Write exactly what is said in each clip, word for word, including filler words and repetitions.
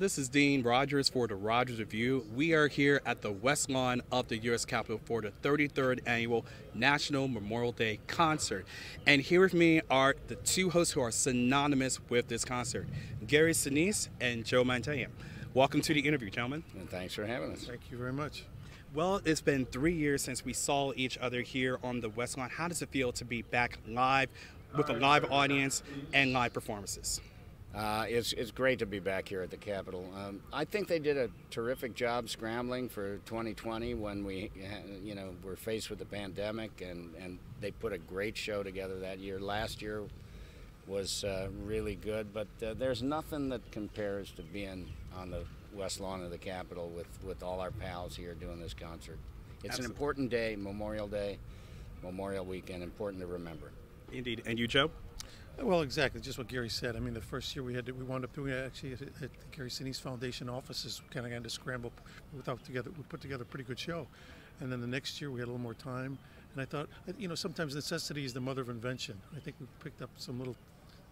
this is Dean Rogers for The Rogers Revue. We are here at the West Lawn of the U S Capitol for the thirty-third Annual National Memorial Day Concert. And here with me are the two hosts who are synonymous with this concert, Gary Sinise and Joe Mantegna. Welcome to the interview, gentlemen. And thanks for having us. Thank you very much. Well, it's been three years since we saw each other here on the West Lawn. How does it feel to be back live with a live audience and live performances? Uh, it's, it's great to be back here at the Capitol. Um, I think they did a terrific job scrambling for twenty twenty when we, you know, were faced with the pandemic, and, and they put a great show together that year. Last year was uh, really good, but uh, there's nothing that compares to being on the West Lawn of the Capitol with, with all our pals here doing this concert. It's Absolutely. An important day, Memorial Day, Memorial Weekend, important to remember. Indeed. And you, Joe? Well, exactly, just what Gary said. I mean, the first year we had, to, we wound up doing it actually at, at the Gary Sinise Foundation offices. We kind of had to scramble, without together, we put together a pretty good show. And then the next year we had a little more time. And I thought, you know, sometimes necessity is the mother of invention. I think we picked up some little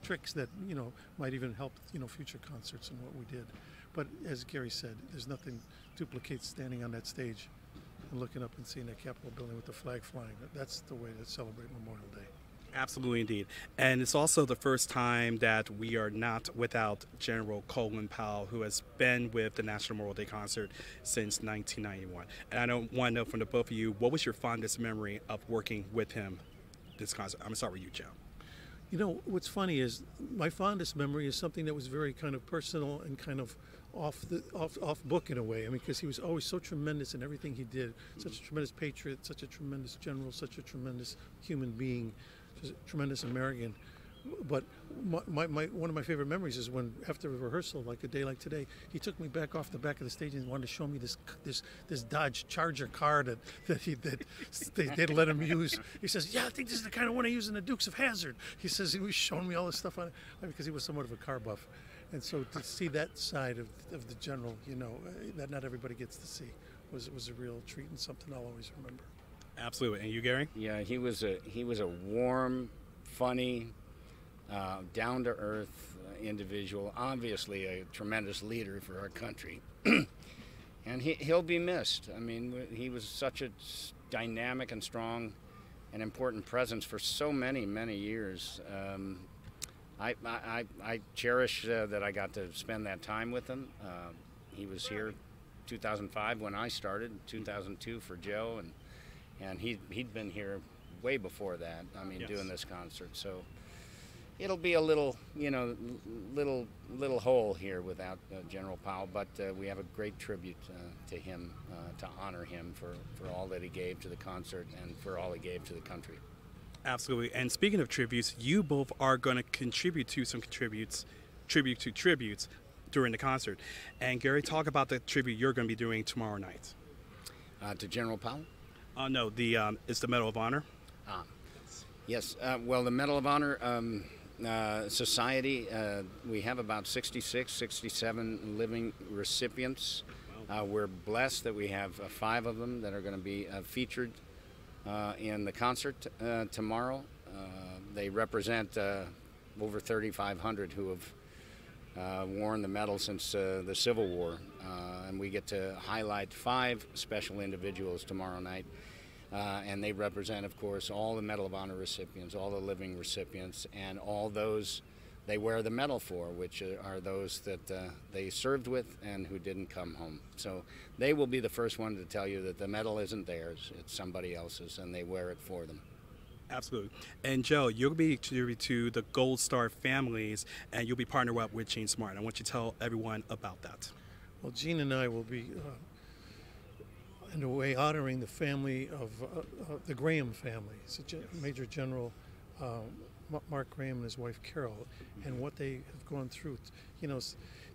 tricks that, you know, might even help, you know, future concerts and what we did. But as Gary said, there's nothing duplicates standing on that stage and looking up and seeing that Capitol building with the flag flying. That's the way to celebrate Memorial Day. Absolutely, indeed. And it's also the first time that we are not without General Colin Powell, who has been with the National Memorial Day Concert since nineteen ninety-one. And I don't want to know from the both of you, what was your fondest memory of working with him this concert? I'm sorry, you, Joe. You know, what's funny is my fondest memory is something that was very kind of personal and kind of off the off, off book in a way. I mean, because he was always so tremendous in everything he did, such a tremendous patriot, such a tremendous general, such a tremendous human being. A tremendous American. But my, my, my one of my favorite memories is when, after a rehearsal, like a day like today, he took me back off the back of the stage and wanted to show me this this this Dodge Charger car that that he that they, they'd let him use. He says, "Yeah, I think this is the kind of one I use in the Dukes of Hazzard." He says he was showing me all this stuff on it because he was somewhat of a car buff, and so to see that side of of the general, you know, that not everybody gets to see, was was a real treat and something I'll always remember. Absolutely. And you, Gary? Yeah, he was a he was a warm, funny, uh, down-to-earth individual. Obviously, a tremendous leader for our country, and he he'll be missed. I mean, he was such a dynamic and strong, and important presence for so many many years. Um, I, I I cherish uh, that I got to spend that time with him. Uh, he was here, two thousand five when I started, two thousand two for Joe, and. And he, he'd been here way before that, I mean, yes. doing this concert. So it'll be a little, you know, little little hole here without uh, General Powell. But uh, we have a great tribute uh, to him, uh, to honor him for, for all that he gave to the concert and for all he gave to the country. Absolutely. And speaking of tributes, you both are going to contribute to some tributes, tribute to tributes during the concert. And Gary, talk about the tribute you're going to be doing tomorrow night. Uh, to General Powell? Uh, no, the um, it's the Medal of Honor. Ah, yes. Uh, well, the Medal of Honor um, uh, Society, uh, we have about sixty-six, sixty-seven living recipients. Uh, we're blessed that we have uh, five of them that are going to be uh, featured uh, in the concert uh, tomorrow. Uh, they represent uh, over thirty-five hundred who have uh, worn the medal since uh, the Civil War. Uh, and we get to highlight five special individuals tomorrow night. Uh, and they represent, of course, all the Medal of Honor recipients, all the living recipients, and all those they wear the medal for, which are those that uh, they served with and who didn't come home. So they will be the first one to tell you that the medal isn't theirs, it's somebody else's, and they wear it for them. Absolutely. And Joe, you'll be contributing to the Gold Star families, and you'll be partnering up with Jean Smart. I want you to tell everyone about that. Well, Jean and I will be, uh, in a way, honoring the family of uh, uh, the Graham family. It's a gen yes. Major General uh, Mark Graham and his wife Carol, and what they have gone through. You know,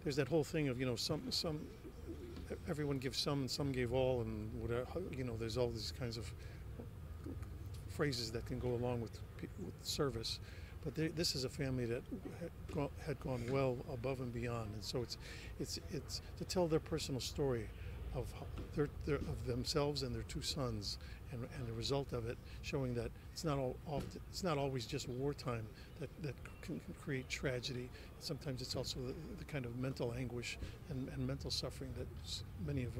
there's that whole thing of, you know, some some everyone gives some and some gave all, and whatever, you know, there's all these kinds of phrases that can go along with, with service. But they, this is a family that had gone, had gone well above and beyond, and so it's, it's, it's to tell their personal story of, their, their, of themselves and their two sons, and, and the result of it showing that it's not all often, it's not always just wartime that, that can create tragedy. Sometimes it's also the, the kind of mental anguish and, and mental suffering that many of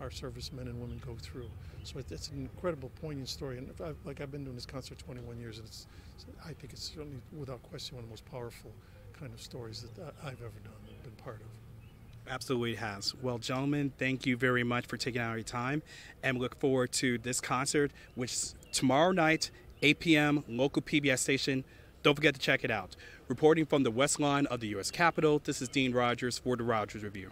our, our servicemen and women go through. So it, it's an incredible, poignant story. And I've, like I've been doing this concert twenty-one years, and it's, I think it's certainly, without question, one of the most powerful kind of stories that I've ever done and been part of. Absolutely has. Well, gentlemen, thank you very much for taking out your time, and we look forward to this concert, which tomorrow night, eight p m, local P B S station. Don't forget to check it out. Reporting from the West Lawn of the U S Capitol, this is Dean Rogers for The Rogers Revue.